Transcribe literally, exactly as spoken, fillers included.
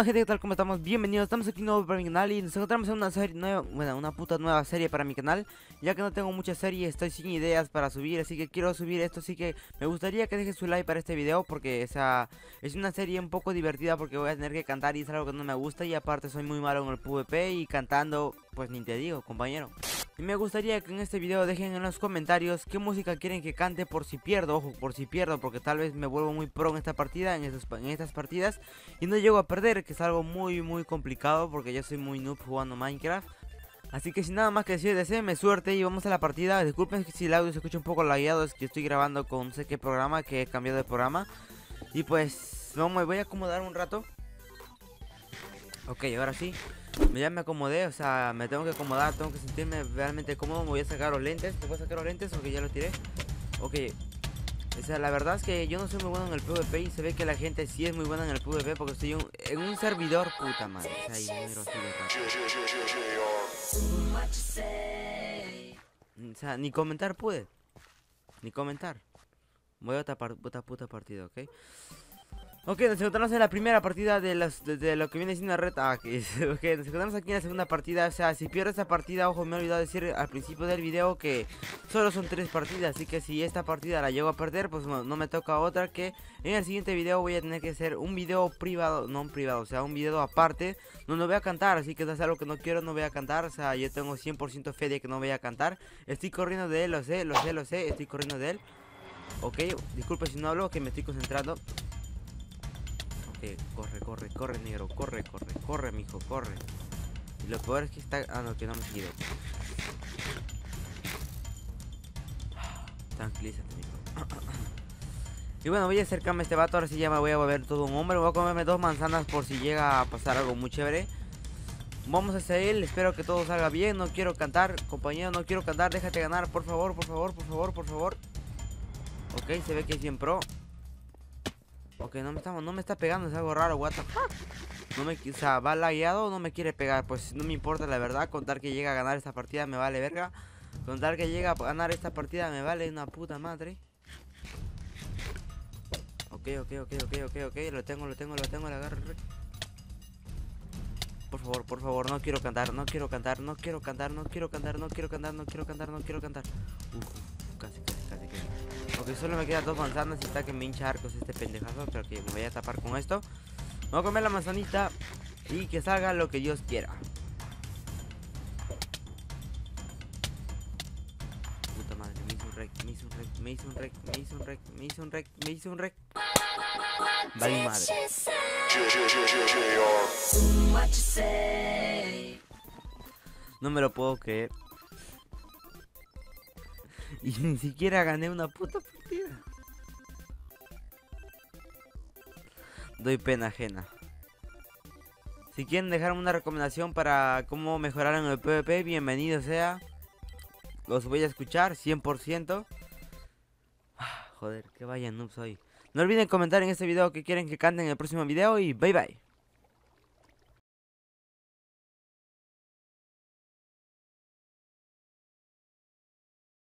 Hola gente, ¿qué tal? ¿Cómo estamos? Bienvenidos, estamos aquí nuevo para mi canal y nos encontramos en una serie nueva, bueno, una puta nueva serie para mi canal. Ya que no tengo mucha serie, estoy sin ideas para subir, así que quiero subir esto, así que me gustaría que dejes su like para este video. Porque esa es una serie un poco divertida porque voy a tener que cantar y es algo que no me gusta. Y aparte soy muy malo en el PvP y cantando, pues ni te digo, compañero. Y me gustaría que en este video dejen en los comentarios qué música quieren que cante por si pierdo, ojo, por si pierdo, porque tal vez me vuelvo muy pro en esta partida, en, estos, en estas partidas y no llego a perder, que es algo muy muy complicado porque yo soy muy noob jugando Minecraft. Así que sin nada más que decir, deseenme suerte y vamos a la partida. Disculpen si el audio se escucha un poco lagueado, es que estoy grabando con no sé qué programa, que he cambiado de programa. Y pues, no, me voy a acomodar un rato. Ok, ahora sí. Ya me acomodé, o sea, me tengo que acomodar, tengo que sentirme realmente cómodo. Me voy a sacar los lentes, me voy a sacar los lentes aunque ya los tiré. Ok, o sea, la verdad es que yo no soy muy bueno en el PvP y se ve que la gente sí es muy buena en el PvP porque estoy un, en un servidor, puta madre. O sea, y no me o sea, ni comentar pude, ni comentar. Voy a otra puta puta partida, ok. Ok, nos encontramos en la primera partida de, las, de, de lo que viene siendo la reta. Ah, okay. Ok, nos encontramos aquí en la segunda partida. O sea, si pierdo esta partida, ojo, me he olvidado decir al principio del video que solo son tres partidas. Así que si esta partida la llego a perder, pues no, no me toca otra, que en el siguiente video voy a tener que hacer un video privado. No un privado, o sea, un video aparte. No, no voy a cantar, así que es algo que no quiero, no voy a cantar. O sea, yo tengo cien por ciento fe de que no voy a cantar. Estoy corriendo de él, lo sé, lo sé, lo sé, estoy corriendo de él. Ok, disculpe si no hablo, que me estoy concentrando. Eh, corre, corre, corre, negro, corre, corre, corre, mijo, corre. Y lo peor es que está... Ah, no, que no me sigue. Tranquilízate, mijo. Y bueno, voy a acercarme a este vato. Ahora sí ya me voy a volver todo un hombre. Voy a comerme dos manzanas por si llega a pasar algo muy chévere. Vamos hacia él, espero que todo salga bien. No quiero cantar, compañero, no quiero cantar. Déjate ganar, por favor, por favor, por favor, por favor. Ok, se ve que es bien pro. Ok, no me está, no me está pegando, es algo raro, what the fuck. No me, o sea, va lagueado o no me quiere pegar, pues no me importa la verdad. Contar que llega a ganar esta partida me vale verga. Contar que llega a ganar esta partida me vale una puta madre. Ok, ok, ok, ok, ok, ok, lo tengo, lo tengo, lo tengo, le agarro. Por favor, por favor, no quiero cantar, no quiero cantar, no quiero cantar, no quiero cantar, no quiero cantar, no quiero cantar, no quiero cantar. Uf, casi, casi, casi, casi. Ok, solo me quedan dos manzanas y está que me hincha arcos este pendejazo. Pero que me voy a tapar con esto. Me voy a comer la manzanita y que salga lo que Dios quiera. Puta madre, me hizo un rec, me hizo un rec, me hizo un rec, me hizo un rec, me hizo un rec, me hizo un rec. Vale madre. No me lo puedo creer. Y ni siquiera gané una puta partida. Doy pena ajena. Si quieren dejarme una recomendación para cómo mejorar en el PvP, bienvenido sea. Los voy a escuchar cien por ciento. Joder, que vaya noob soy. No olviden comentar en este video que quieren que cante en el próximo video. Y bye bye.